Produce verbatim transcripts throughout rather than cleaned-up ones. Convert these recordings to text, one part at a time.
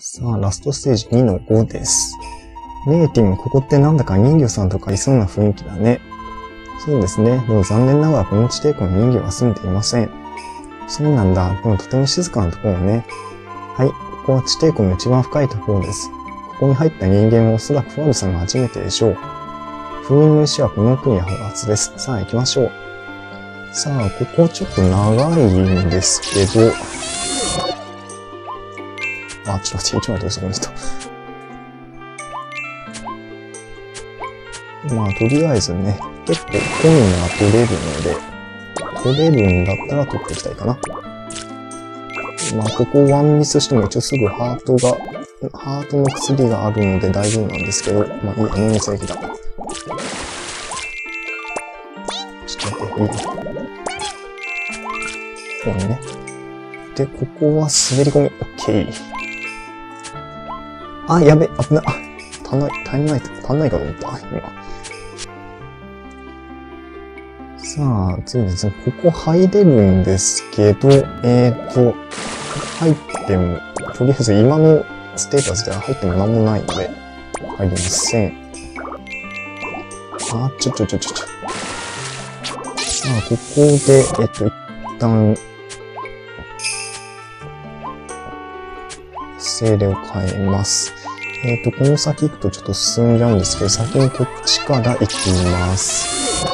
さあ、ラストステージにのごです。ネイティもここってなんだか人魚さんとかいそうな雰囲気だね。そうですね。でも残念ながらこの地底湖に人魚は住んでいません。そうなんだ。でもとても静かなところね。はい。ここは地底湖の一番深いところです。ここに入った人間もおそらくファルさんが初めてでしょう。封印の石はこの奥に放つです。さあ行きましょう。さあ、ここちょっと長いんですけど。あ、ちょっと待って、ちょっと待って、そこにした。まあ、とりあえずね、結構コインが取れるので、取れるんだったら取っていきたいかな。まあ、ここワンミスしても一応すぐハートが、ハートの薬があるので大丈夫なんですけど、まあ、いい、あの水液だ。ちょっと待って、いい。ここにね。で、ここは滑り込み。オッケー。あ、やべ、危な。足んない、足んない、足んないかと思った、今。さあ、次ですね。ここ入れるんですけど、えーと、入っても、とりあえず今のステータスでは入っても何もないので、入りません。あ、ちょちょちょちょちょ。さあ、ここで、えっと、一旦、精霊を変えます。えーと、この先行くとちょっと進んじゃうんですけど、先にこっちから行きます。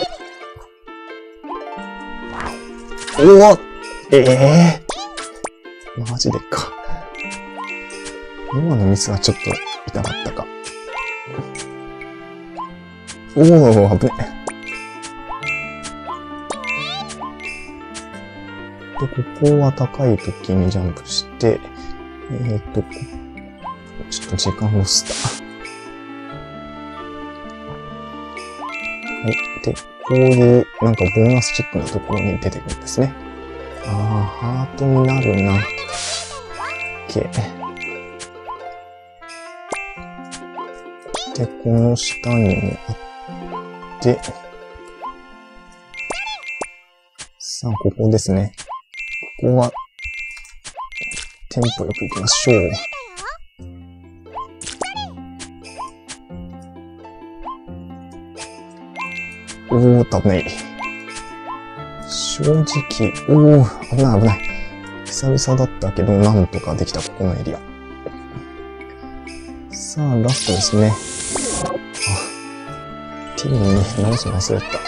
おお、ええー、マジでか。今のミスはちょっと痛かったか。おお、危ねえ。で、ここは高い時にジャンプして、えーと、ちょっと時間を捨てた。はい。で、こういう、なんかボーナスチックなところに出てくるんですね。ああ、ハートになるな。OK。で、この下にもあって、さあ、ここですね。ここは、テンポよく行きましょう。おお、危ない。正直、おお、危ない危ない。久々だったけど、なんとかできた、ここのエリア。さあ、ラストですね。あ、ティーに直すの忘れた。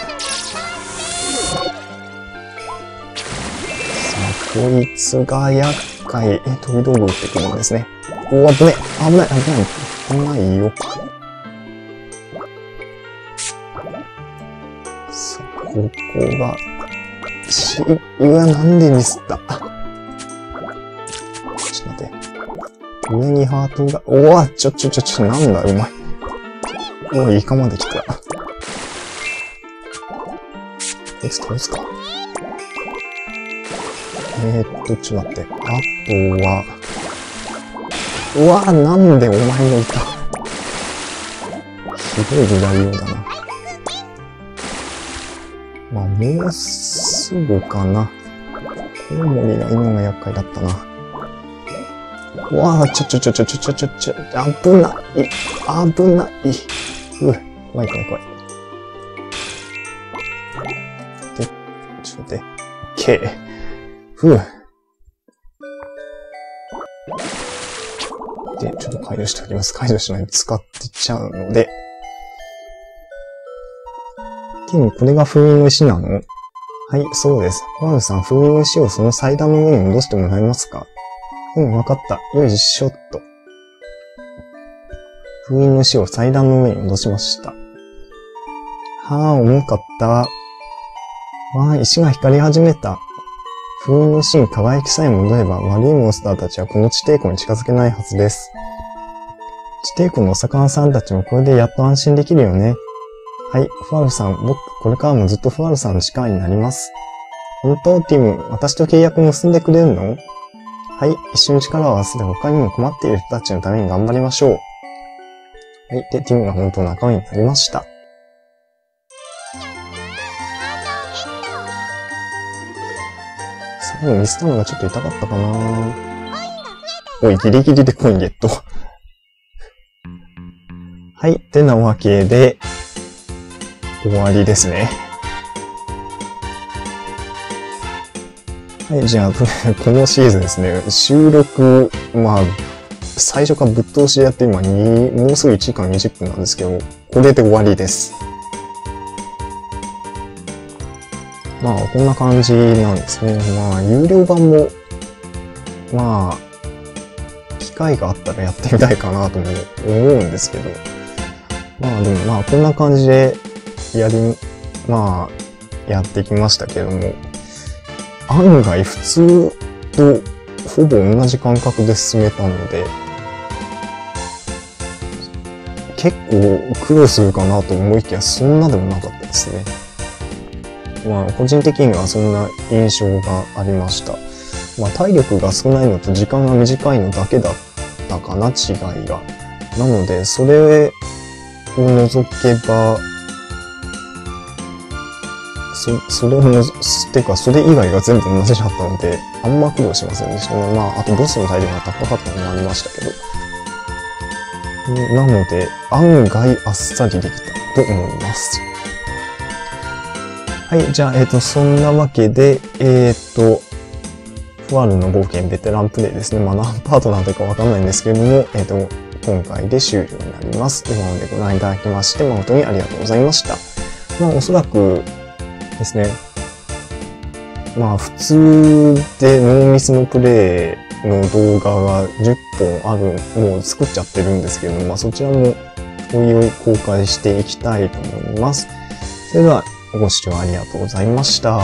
さあ、こいつが厄介。え、飛び道具打ってくるんですね。おお、危ない、危ない、危ない、危ないよ。ここが、し、うわ、なんでミスった。ちょっと待って。上にハートが、おわ、ちょちょちょちょ、なんだ、うまい。おい、イカまで来た。いつ倒すか。えー、っと、ちょっと待って。あとは、うわ、なんでお前もいた。ひどい時代用だな。まあ、もうすぐかな。コウモリが今が厄介だったな。わあ、ちょちょちょちょちょちょちょちょ、危ない、危ない。うぅ、怖い怖い怖い。で、ちょっと待って。オッケー。ふぅ。で、ちょっと解除しておきます。解除しないと使ってっちゃうので。これが封印の石なの？はい、そうです。ファルさん、封印の石をその祭壇の上に戻してもらえますか？うん、わかった。よいしょっと。封印の石を祭壇の上に戻しました。はぁ、重かった。わぁ、石が光り始めた。封印の石に輝きさえ戻れば、悪いモンスターたちはこの地底湖に近づけないはずです。地底湖のお魚さんたちもこれでやっと安心できるよね。はい、ファルさん、僕、これからもずっとファルさんの力になります。本当、ティム、私と契約結んでくれるの？はい、一緒に力を合わせて他にも困っている人たちのために頑張りましょう。はい、で、ティムが本当の仲間になりました。最後ミスタムがちょっと痛かったかな。おい、ギリギリでコインゲット。はい。てなわけで、終わりですね。はい。じゃあ、このシーズンですね、収録、まあ、最初からぶっ通しやって今に、もうすぐいちじかんにじゅっぷんなんですけど、これで終わりです。まあ、こんな感じなんですね。まあ、有料版も、まあ、機会があったらやってみたいかなと思うんですけど、まあ、でもまあ、こんな感じで、やり、まあ、やってきましたけども、案外普通とほぼ同じ感覚で進めたので、結構苦労するかなと思いきや、そんなでもなかったですね。まあ、個人的にはそんな印象がありました。まあ、体力が少ないのと時間が短いのだけだったかな、違いが。なので、それを除けば、そ, それをの、てか、それ以外が全部同じだったので、あんま苦労しませんでしたね。まあ、あとボスの体力が高かったのもありましたけど。なので、案外あっさりできたと思います。はい、じゃあ、えっ、ー、と、そんなわけで、えっ、ー、と、フワルの冒険ベテランプレイですね。まあ、何パートなのかわかんないんですけれども、えっ、ー、と、今回で終了になります。今までご覧いただきまして、誠にありがとうございました。まあ、おそらく、ですね。まあ普通でノーミスのプレイの動画がじゅっぽんある、もう作っちゃってるんですけど、まあそちらもおいおい公開していきたいと思います。それではご視聴ありがとうございました。